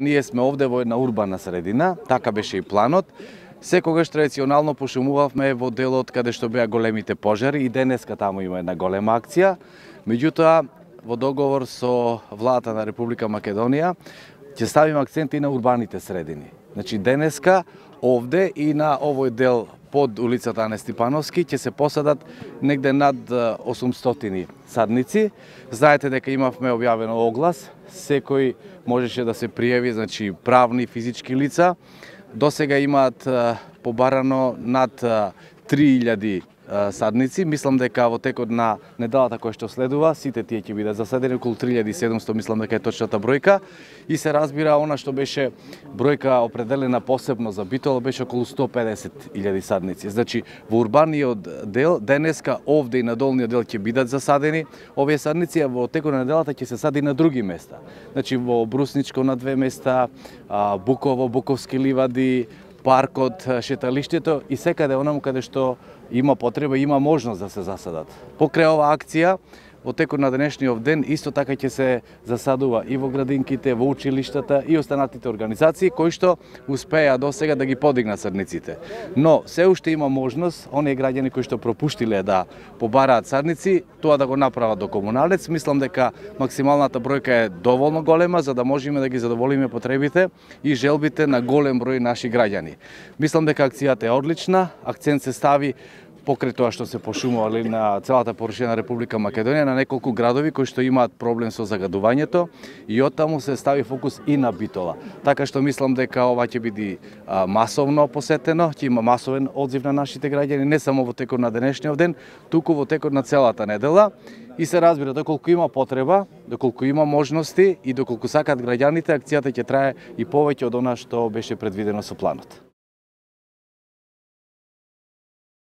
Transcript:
Ние сме овде во една урбана средина, така беше и планот. Секогаш традиционално пошумувавме во делот каде што беа големите пожари и денеска таму има една голема акција. Меѓутоа, во договор со владата на Република Македонија, ќе ставиме акцент и на урбаните средини. Значи, денеска овде и на овој дел под улицата Ане Стипановски ќе се посадат негде над 800 садници. Знаете дека имавме објавено оглас, секој можеше да се пријави, значи правни и физички лица. До сега имаат побарано над 3000 садници. Мислам дека во текот на недалата која што следува, сите тие ќе бидат засадени, околу 3700, мислам дека е точната бројка. И се разбира, она што беше бројка определена посебно за Битола, беше околу 150.000 садници. Значи, во урбаниот дел, денеска овде и на долниот дел ќе бидат засадени овие садници, а во текот на неделата ќе се сади на други места. Значи, во Брусничко на 2 места, Буково, Буковски ливади, паркот, шеталиштето и секаде онаму каде што има потреба, има можност да се засадат. Покрај оваа акција, во текот на денешниот ден, исто така ќе се засадува и во градинките, во училиштата и останатите организации, кои што успеа до сега да ги подигнат садниците. Но, се уште има можност, оние граѓани кои што пропуштиле да побараат садници, тоа да го направат до комуналец. Мислам дека максималната бројка е доволно голема, за да можеме да ги задоволиме потребите и желбите на голем број наши граѓани. Мислам дека акцијата е одлична, акцент се стави покрај тоа што се пошумували на целата површина Република Македонија, на неколку градови кои што имаат проблем со загадувањето и оттаму се стави фокус и на Битола. Така што мислам дека ова ќе биде масовно посетено, ќе има масовен одзив на нашите граѓани, не само во текот на денешниот ден, туку во текот на целата недела. И се разбира, доколку има потреба, доколку има можности и доколку сакаат граѓаните, акцијата ќе трае и повеќе од она што беше предвидено со планот.